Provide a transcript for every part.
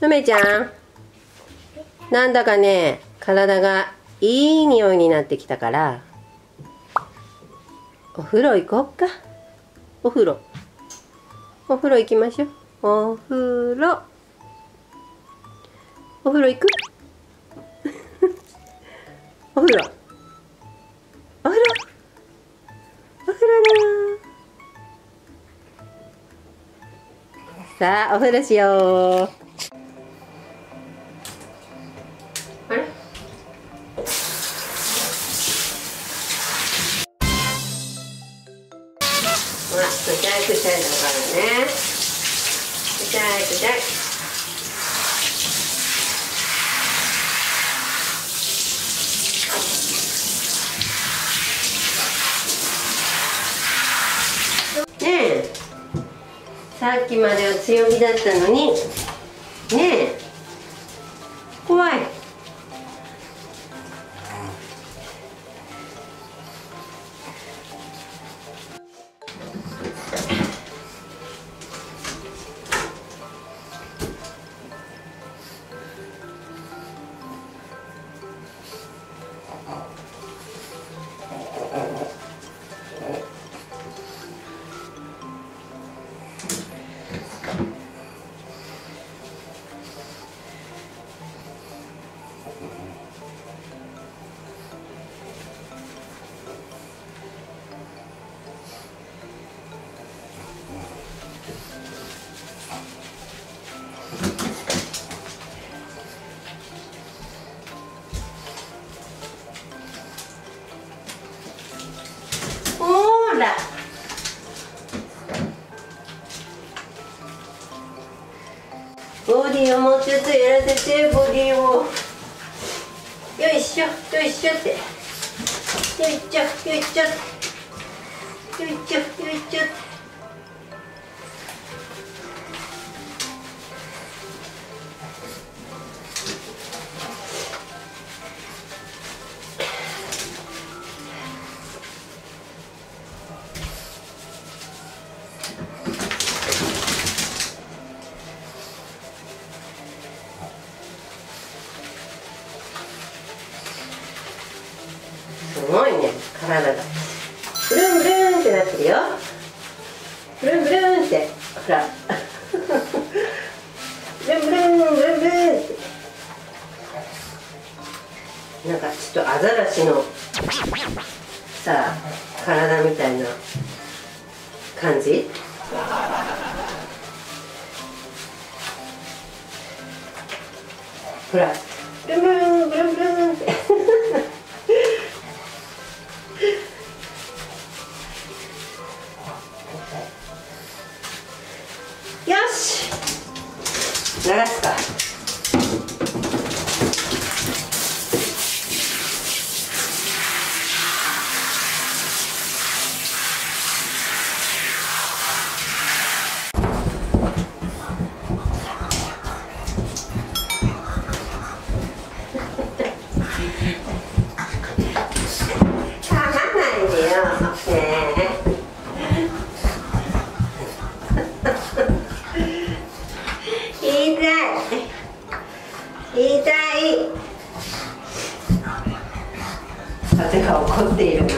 のめちゃん、なんだかね、体がいい匂いになってきたからお風呂行こっか。お風呂行きましょう。お風呂行くお風呂だー。さあお風呂しよう。さっきまでは強火だったのにねえ、怖い。ボディをもうちょっとやらせて、ボディを。よいしょ、よいしょって。よいしょ、よいしょって。よいしょ、よいしょって。すごいね、体がブルンブルンってなってるよ。ブルンブルンって、ほらブルンブルンブルンブルンって、なんかちょっとアザラシのさあ体みたいな感じ。ほらブルンブルンブルンブルンって流すか。かまないでよ。ねえ。風が怒っているな。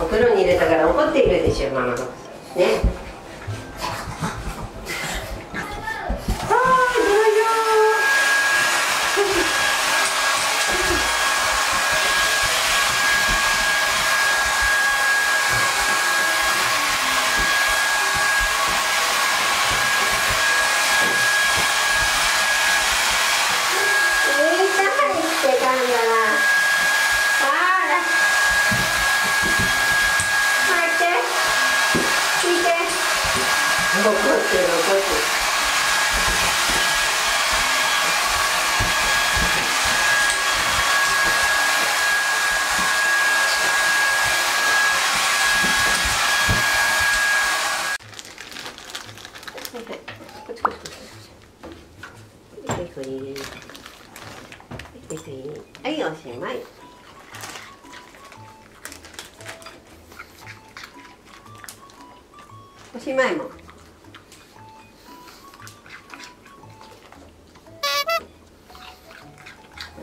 お風呂に入れたから怒っているでしょ、ママのね。おしまい。おしまいも。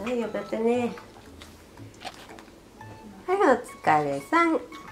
はい、よかったね。はい、お疲れさん。